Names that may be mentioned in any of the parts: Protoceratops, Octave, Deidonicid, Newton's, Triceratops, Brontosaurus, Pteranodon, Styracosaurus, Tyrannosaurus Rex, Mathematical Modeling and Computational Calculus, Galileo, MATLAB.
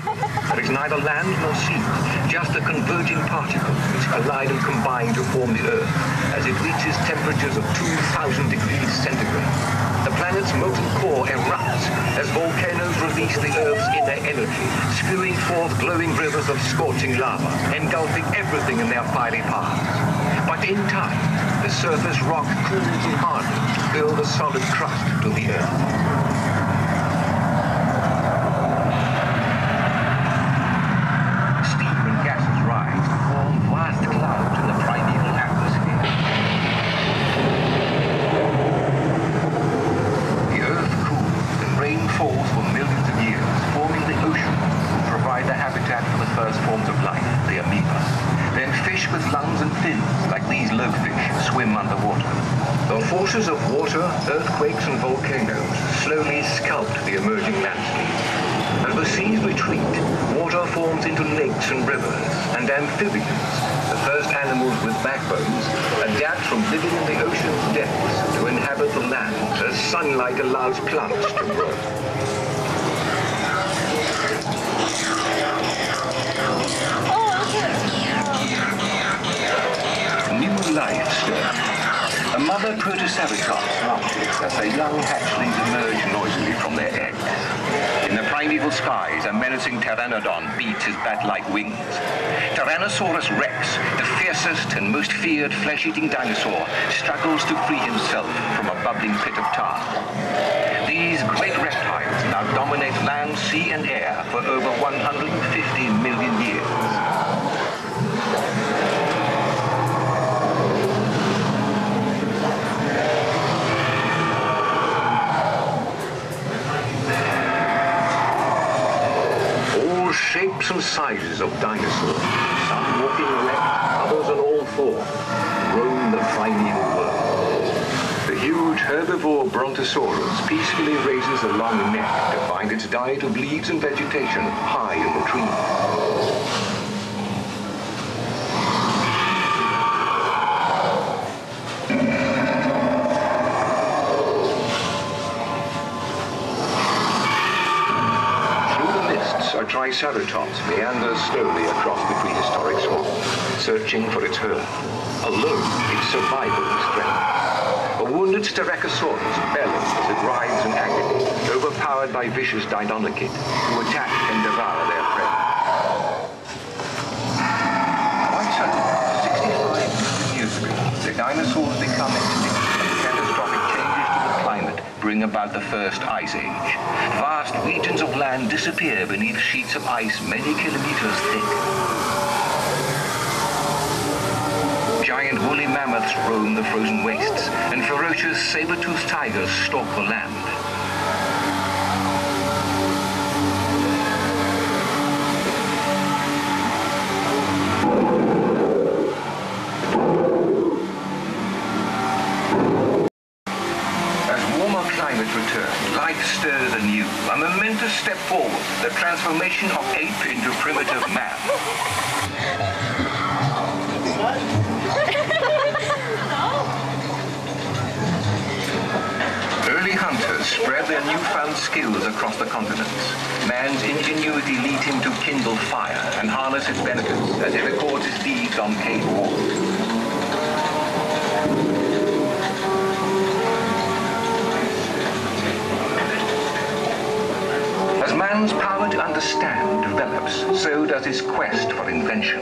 There is neither land nor sea, just the converging particles which collide and combine to form the Earth as it reaches temperatures of 2,000 degrees centigrade. The planet's molten core erupts as volcanoes release the Earth's inner energy, spewing forth glowing rivers of scorching lava, engulfing everything in their fiery paths. But in time, the surface rock cools and hardens to build a solid crust to the Earth. Steam and gases rise to form vast clouds in the primeval atmosphere. The Earth cools and rain falls for millions of years, forming the oceans that provide the habitat for the first forms of life, the amoeba. Then fish with lungs and fins, like these lobefish, swim underwater. The forces of water, earthquakes and volcanoes slowly sculpt the emerging landscape. As the seas retreat, water forms into lakes and rivers, and amphibians, the first animals with backbones, adapt from living in the ocean's depths to inhabit the land as sunlight allows plants to grow. Life stirred. A mother Protoceratops watches as their young hatchlings emerge noisily from their eggs. In the primeval skies, a menacing pteranodon beats his bat-like wings. Tyrannosaurus Rex, the fiercest and most feared flesh-eating dinosaur, struggles to free himself from a bubbling pit of tar. These great reptiles now dominate land, sea, and air for over 150 million years. Shapes and sizes of dinosaurs, some walking erect, others on all fours, roam the primeval world. The huge herbivore Brontosaurus peacefully raises a long neck to find its diet of leaves and vegetation high in the trees. Triceratops meanders slowly across the prehistoric swamp, searching for its herd. Alone, its survival is threatened. A wounded Styracosaurus bellows as it writhes in agony, overpowered by vicious Deidonicid, who attack and devour their prey. Quite suddenly, 65 million years ago, the dinosaurs become extinct, and catastrophic changes to the climate bring about the first ice age. Vast regions of land disappear beneath sheets of ice many kilometers thick. Giant woolly mammoths roam the frozen wastes, and ferocious saber-toothed tigers stalk the land. Stirs anew, a momentous step forward, the transformation of ape into primitive man. Early hunters spread their newfound skills across the continents. Man's ingenuity leads him to kindle fire and harness its benefits as he records his deeds on cave walls. Man's power to understand develops, so does his quest for invention.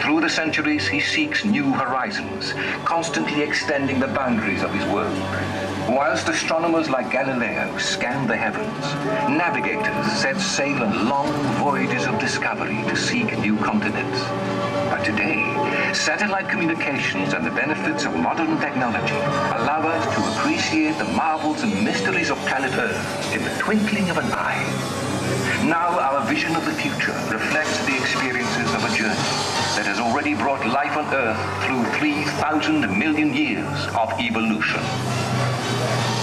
Through the centuries, he seeks new horizons, constantly extending the boundaries of his world. Whilst astronomers like Galileo scan the heavens, navigators set sail on long voyages of discovery to seek new continents. But today, satellite communications and the benefits of modern technology allow us to appreciate the marvels and mysteries of planet Earth in the twinkling of an eye. Now our vision of the future reflects the experiences of a journey that has already brought life on Earth through 3,000 million years of evolution.